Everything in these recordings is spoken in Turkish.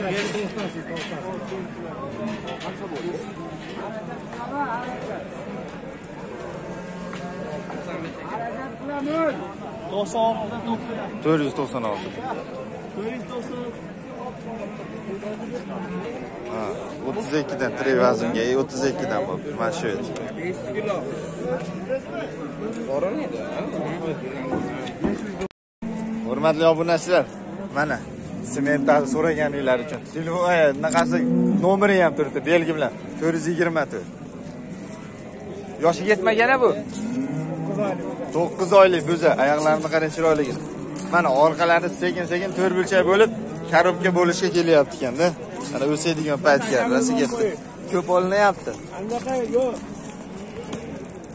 496. Ha, 32'den Trevazimga, 32'den bu. Mana shu edi. 5 kilo. Qoranadi, ha? Hurmatli obunachilar, mana sementni so'raganinglar uchun telefon naqasi nomeri ham turibdi, belgi bilan 424. Yoshi yetmagan-a bu? 9 oylik bo'za, oyoqlarini qarang chiroyligini. Mana orqalari sekin-sekin to'rtburchak bo'lib karobga bo'lishga kelyapti ekan-da. Ana o'sadigan paytga rasi ketdi. Ko'p olinyapti. Anaqa yo'q.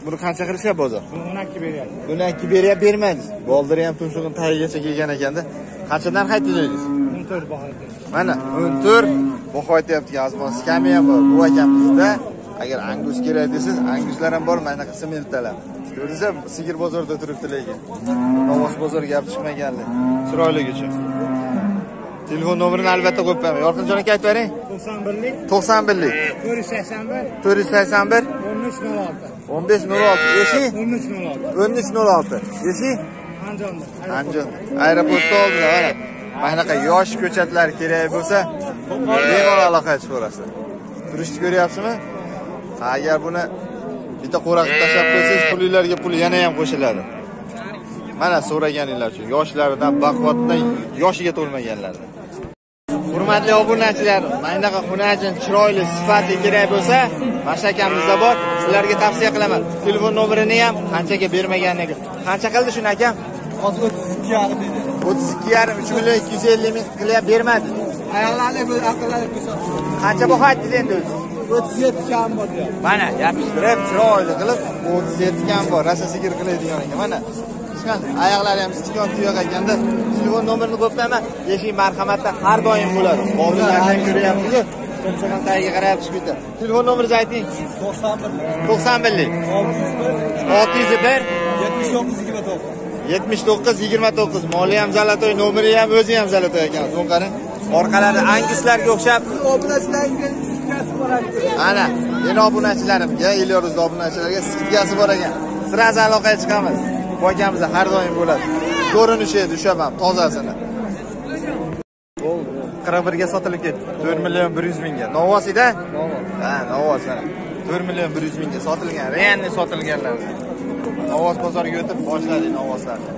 Buni qancha qilishsa bozor? 12 beryapti. 12 beryap bermadingiz. Boldir ham tumshug'ini tagigacha kelgan ekan-da. Qancha narx aytdingiz? 14 baho aytdingiz. Mana 14 baho aytayapti Azmon Skami ham bor. Bu akamizda agar angus kerak desiz, anguslar ham bor, mana qismiltalar. Ko'ringizmi? Sigir bozorida turibdi lekin. Novos bozorga gap chiqmaganlar. Chiroyligi uchun. Telefon nomerini albatta qo'yib qo'yaman. Yorqinjon aka aytib bering. 91 481 1506 Yeshi 1306 Yeshi Andijon. Aeroportda oldida mana. Maynaqa yosh ko'chatlar kerak bo'lsa, bemalol aloqaga chiqaverasiz. Turishni ko'ryapsizmi? Ha, agar buni bitta qo'raqib tashlab qo'ysangiz, pulingizlarga pul yana ham qo'shiladi. Mana so'raganinglar uchun yoshlaridan, baquvvatdan, yoshiga to'lmaganlardan. Hurmatli obunachilar, maynaqa xunajin chiroyli sifatli kerak bo'lsa, mashakamizda bor, sizlarga tavsiya qilaman. Telefon nomerini ham qanchaga bermaganiga. Qancha qildi shuni akam? 32.5 dedi. 32.5 3.250 ming qilib bermadi. Ayollarni bu aqllarga ko'rsat. Qancha baho aytdingiz endi o'zi? 37 kam bor. Mana yapishtirib, chiroyli qilib 37 kam bor. Rosa sigir qiladigan ekan. Mana ayaqlari ham istikon tuyoq ekanda. Telefon nomerini qo'yibman. Yeshik marhamatda har doim bo'ladi. Hozirlardan ko'ryapsiz-ku. Kimsadan tagiga qarayapsiz bu yerda. Telefon nomeringizni ayting. 91 601 7929. Moli ham Zalatoy, nomeri ham o'zi ham Zalatoy ekan. So'ng qarang. Orqalari anguslarga o'xshab obunachilarga sitkasi bor ekan. Ana, yana obunachilarimga, Elyoruzda obunachilarga sitkasi bor ekan. Siraz aloqaga chiqamiz. Poygamizda har doim bo'ladi. Ko'rinishi tushaman tozasini. 41 ga sotilib ketdi. 4 100 000 ga. Novosida? Novos. Ha, Novos mana. 4 100 000 ga sotilgan. Reanni sotilganlar. Novos bozoriga o'tib boshladik novoslarni.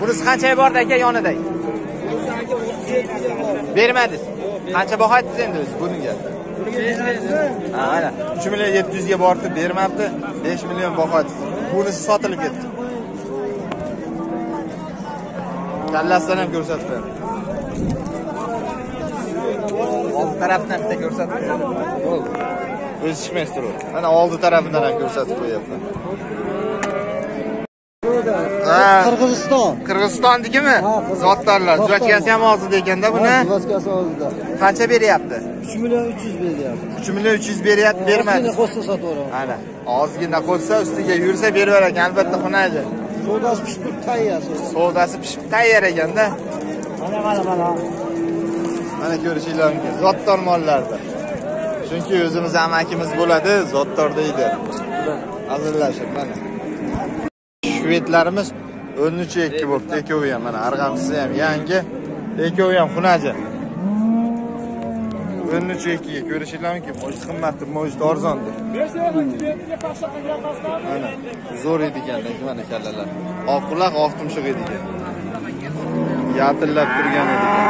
Bunisi qancha bordi aka yonidagi? Bermadingiz. Qancha baho aytdingiz endi o'zi bunga? Ha, mana 3 700 000 ga bordi, bermabdi. 5 million baho aytdingiz. Bunisi sotilib ketdi. Kallasini ham ko'rsatib beraman. Old tarafdan bitta ko'rsatib beraman. Bo'ldi. O'zi chiqmaysiz turib. Mana oldi tarafidan ham ko'rsatib qo'yapman. Qirg'iziston. Qirg'izistonnikimi? Zotdorlar. Juvachkasi ham hozirda ekanda buni. Juvachkasi hozirda. Qancha beryapti? 3 million 300 beryapti. 3 million 300 beryapti, bermadi. Qo'shsa sotaveraman. Ana. Ozgina qo'lsa, ustiga yursa berib ekan, albatta xunadi. So'dasi pishib tayyor. So'dasi pishib tayyor ekan-da. Mana. Mana ko'rishinglar mumkin. Zotdor mollarda. Chunki o'zimiz amakimiz bo'ladi, Zotdorda edi. Hazillashib mana. Shvedlarimiz 13.2 bo'libdi, ekovi ham mana, arg'amchisi ham yangi, ekovi ham xunaji. 13.2 ga ko'rishinglar mumkin, mo'jiz qimmatdir, mo'jiz arzondir. Mana zo'r edigandan mana kallalar. Oq quloq, oq tumshuq edigan. Yatillab turgan edigan.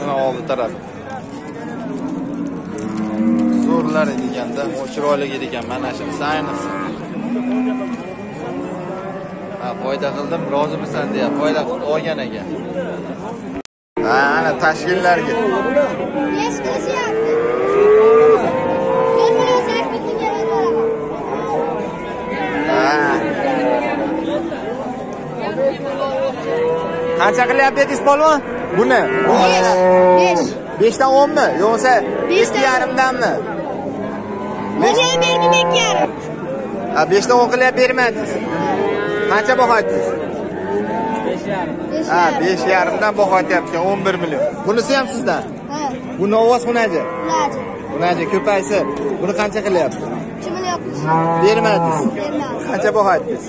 Mana oldi taraf. Zo'rlar ediganda, chiroyli edigan, mana shunisi ayniqsa. Ha, foyda qildim, rozimisan deya, foyda qilib olgan ekan. Ha, ana tashkillarga. 5 ko'rsatyapti. So'rmay o'zak bitgan edim. Ha. Qancha qilyapti dedingiz polvon? Buni 5. 5 dan 10 mi? Yo'qsa 5.5 danmi? Menga berdim 2.5. Ha, 5 dan 10 qilyap bermadingiz. Qancha baho aytdingiz? 5,5 yarımdan boqatyapti 11 milyon. Bunisi ham sizdan? Ha. Bu novvoz bunaji. Bunaji ko'paysa buni qancha qilyapti? 2 milyon. Bermadingiz. Qancha boqayapsiz?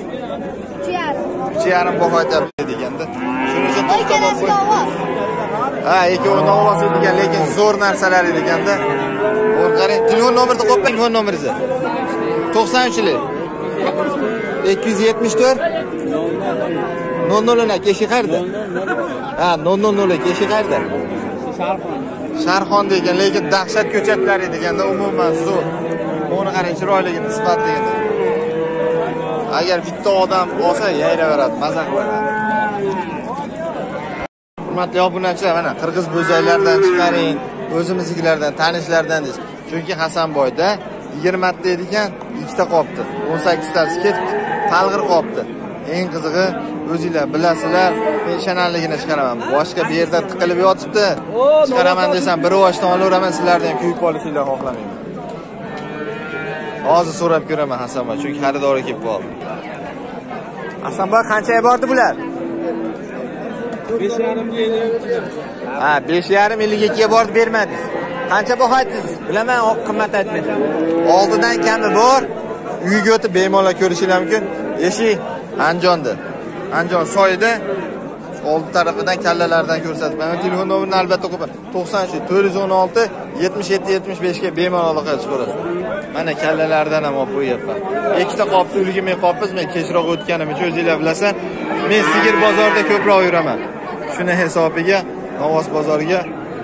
3,5 boqatyapti deganda. Shunisi to'xtab qo'y. Ha, ikkovi novvoz ekan, lekin zo'r narsalar edeganda. Qarang, telefon nomerni qo'yib, telefon nomeringizni. 93lik 274 00'na Keşiqar'da. Ha, 00'la Keşiqar'da. Sharxon degan, lekin dahshat ko'chatlari deganda umuman zo'r. Buni qarang, chiroyligini isbot deganda. Agar bitta odam olsa yayraveradi, mazza qiladi. Hurmatli obunachilar, mana qirg'iz bo'zaylardan chiqaring, o'zimizniklardan, tanishlardan deysiz. Chunki Hasanboyda 20 ta ekan, 2 ta qopti. 18 tasi ketdi, talg'ir qopti. Eng qizig'i o'zingizlar bilasizlar, pensionerligini chiqaraman. Boshqa bir yerda tiqilib yotibdi. Chiqaraman desam, bir o'shdan olaveraman, sizlarni ham kuyib qolishingizni xohlamayman. Hozir so'rab ko'raman Hasanboy, chunki xaridori kelib qoldi. Hasanboy, qanchaga bordi bular? 5,5 ellikga. Ha, 5,5 ellikga bordi, bermadingiz. Qancha baho aytdingiz? Bilaman, oq qimmat aytmaydi. Oldidan kami bor, uyiga o'tib bemalol ko'rishingiz mumkin. Eshik Anjonda. Anjon soyida old tarafidan kallalardan ko'rsatib. Mana telefon nomerini albatta qo'yib. 93 416 77 75 ga bemalol aloqaga o'rasiz. Mana kallalardan ham olib qo'yapman. 2 ta qopni uliga men qopmiz, men kechroq o'tganim uchun o'zingizlar bilasizlar. Men Sigir bozorida ko'proq yuraman. Shuni hisobiga Novvoz bozoriga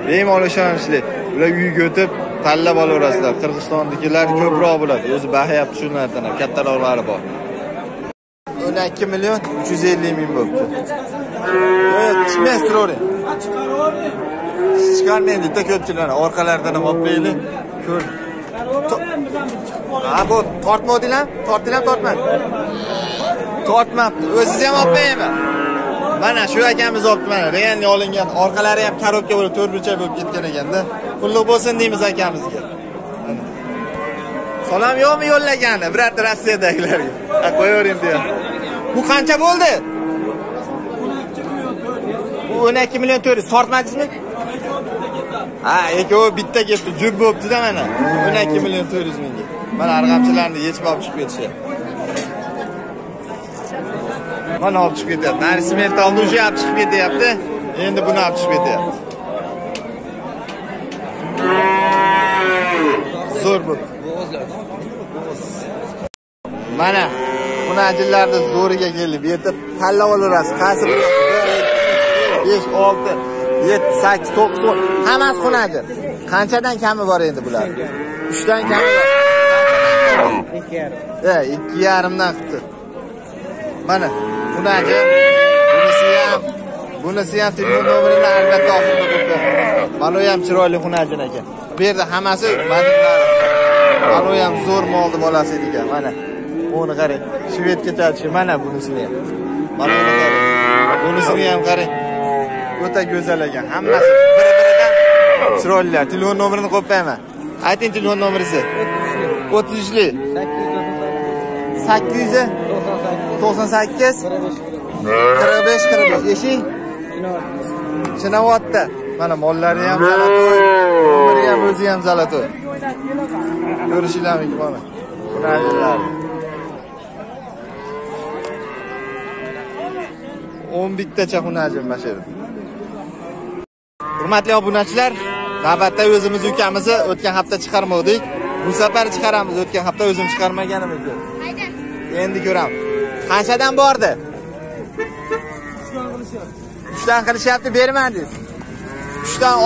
bemalol ishonchli. Ular uyga o'tib tanlab olaverasizlar. Qirg'izistondagilar ko'proq bo'ladi. O'zi bahayapti shu narsadan. Kattaroqlari bor. 2 milyon 350 bin böptü. Evet, çıkmaz durur. Çıkarmayın dedi de köpçüler. Orkalardan hoplayla. Kör. Ha bu, tortma o dilem. Tortma. Tortma. Özsüz hem hoplayayım ben. Bana şu hakemiz hoplayın. Reyenli olingen. Orkaları hem karokya böyle törbülçe böp gitken de. Kulluk olsun deyimiz hakemizde. Salam yok mu yollagen? Bırak da Rusya'dakiler gibi. Ha koyuyorum diyor. Bu qancha bo'ldi? 12 milyon 400. Tortmadingizmi? Ha, ikkovi bitta ketdi, jub bo'pti-da mana. 12 milyon 400 mingga. Mana arg'amchilarni yechib olib chiqib ketishyapti. Mana olib chiqib ketyapti. Narsiment oluvchi olib chiqib ketyapti. Endi buni olib chiqib ketyapti. Zo'r bo'ldi. Mana ajillarda zo'riga kelib yetib tanlab olaverasiz. Qasib 5 6 7 8 9 hammasi xunadi. Qanchadan kami bor endi bular? 3 dan kami bor. 2,5. Ha, 2,5 dan qildi. Mana xunaji, bunisi ham telefon nomerini albatta oxirida qo'ydi. Mana u ham chiroyli xunajin ekan. Bu yerda hammasi madinlari. Mana u ham zo'r moldi bolasi ekan. Mana buni qarang. Shvedga tatishi mana bunisini ham. Mana bunisini ham qarang. O'ta go'zal ekan. Hammasi bir-biridan chiroylilar. Telefon nomerini qo'ymayman. Ayting telefon nomeringizni. 33lik 898 45 45. Eshik Chinavodda. Mana mollari ham Zalatoy, umri ham o'zi ham Zalatoy. Ko'rishinglar mumkin mana. Bunalar 11 tacha xunajim mana shu yerda. Hurmatli obunachilar, navbatda o'zimiz ukamizni o'tgan hafta chiqarmadik. Bu safar chiqaramiz. O'tgan hafta o'zim chiqarmaganim ekan. Endi ko'ramiz. Qanchadan bordi? 3dan qilishyapti, bermadingiz. 3dan 6,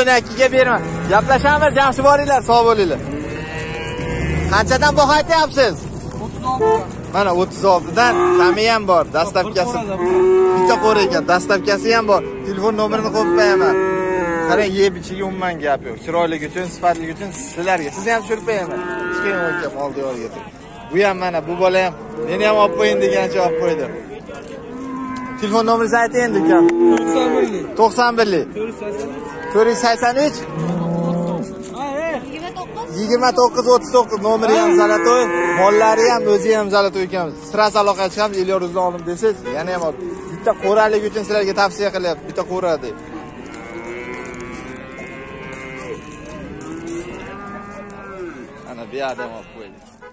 12 ga bermang. Gaplashamiz, yaxshi boringlar, sog' bo'linglar. Qanchadan baho aytayapsiz? 36. Mana 36 dan kami ham bor, dastlabkasi. Bitta qo'ra ekan, dastlabkasi ham bor. Telefon nomerini qo'ymayman. Qarang, yeb ichiga umuman gap yo'q. Chiroyligi uchun, sifatligi uchun sizlarga. Sizni ham tushirpayaman. Chiqing o'kam, oldi yorga. Bu ham mana, bu bola ham meni ham olib qo'ying degancha olib qo'ydi. Telefon nomeringizni ayting endi ukam. 91lik 483 29 39 nomeri ham Zalatoy, mollari ham o'zi ham Zalatoy ekan. Sira aloqaga chiqamiz, 50 yozdan olim desiz, yana ham olib. bitta qo'ralik uchun sizlarga tavsiya qilyapti, bitta qo'ra deb. Ana bu yerda ham qo'ydik.